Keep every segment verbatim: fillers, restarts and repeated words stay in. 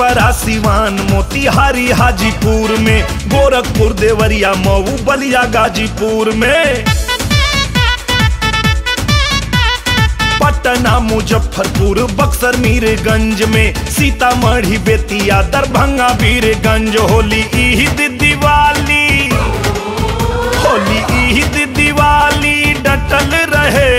परा सिवान मोतिहारी हाजीपुर में, गोरखपुर देवरिया मऊ बलिया गाजीपुर में, पटना मुजफ्फरपुर बक्सर मीरगंज में, सीतामढ़ी बेतिया दरभंगा वीरगंज। होली ईद दिवाली, होली ईद दिवाली डटल रहे,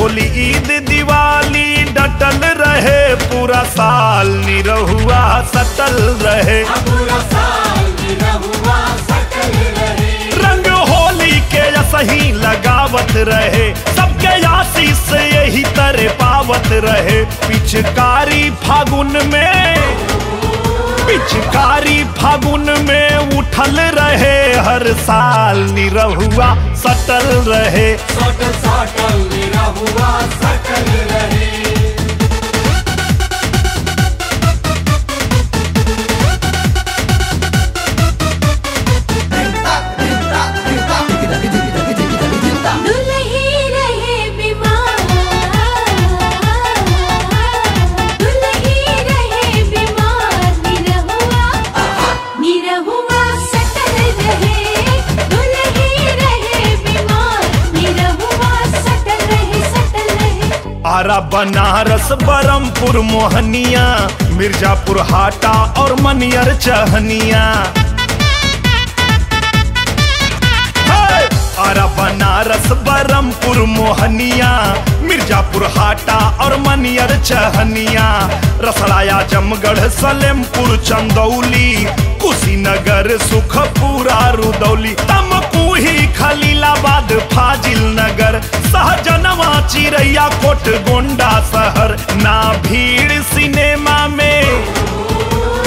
होली ईद दिवाली डटल रहे, पूरा साल निरहुआ सटल रहे, पूरा साल निरहुआ सटल रहे। रंग होली के सही लगावत रहे, सबके आशीष से यही तरह पावत रहे। पिचकारी फागुन में, पिचकारी फागुन में उठल रहे, हर साल निरहुआ सटल रहे, सटल सटल निरहुआ सटल रहे। आरा बनारस बरमपुर मोहनिया, मिर्जापुर हाटा और मनियर चहनिया। आरा बनारस बरमपुर मोहनिया, मिर्जापुर हाटा और मनियर चहनिया। रसलाया जमगढ़ सलेमपुर चंदौली, कुशीनगर सुखपुरा रुदौली, तमकुही खलीलाबाद फाजिल नगर, सहजनवा चिरैया कोट गोंडा शहर। ना भीड़ सिनेमा में,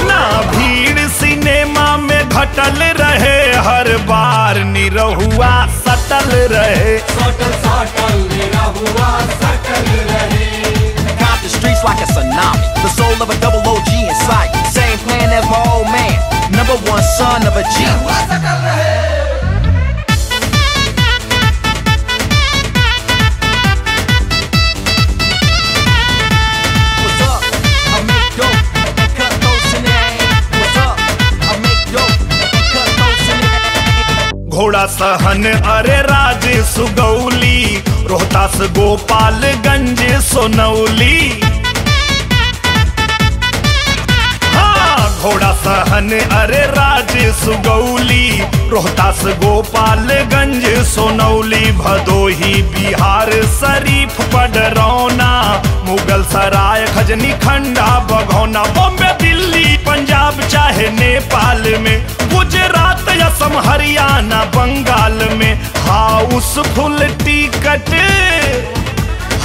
ना भीड़ सिनेमा में घटल रहे, हर बार निरहुआ सटल रहे, सटल सटल निरहुआ सटल रहे। Got the streets like a tsunami, the soul of a double O G inside, same plan as my old man, number one son of a G. Nirahua सटल रहे। घोड़ा सहन अरे राजे सुगौली, रोहतास गोपालगंज सोनौली। हाँ, घोड़ा सहन अरे राजे सुगौली, रोहतास गोपालगंज सोनौली। भदोही बिहार शरीफ पडरौना, मुगल सराय खजनी खंडा बघौना। बॉम्बे दिल्ली पंजाब चाहे नेपाल में, गुजरात असम हरियाणा बंगाल में, हाउसफुल टिकट,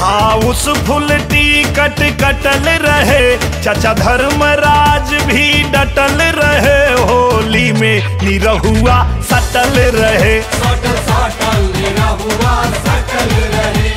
हाउसफुल टिकट कटल रहे। चाचा धर्मराज भी डटल रहे, होली में निरहुआ सटल रहे, सटल सटल निरहुआ सटल रहे।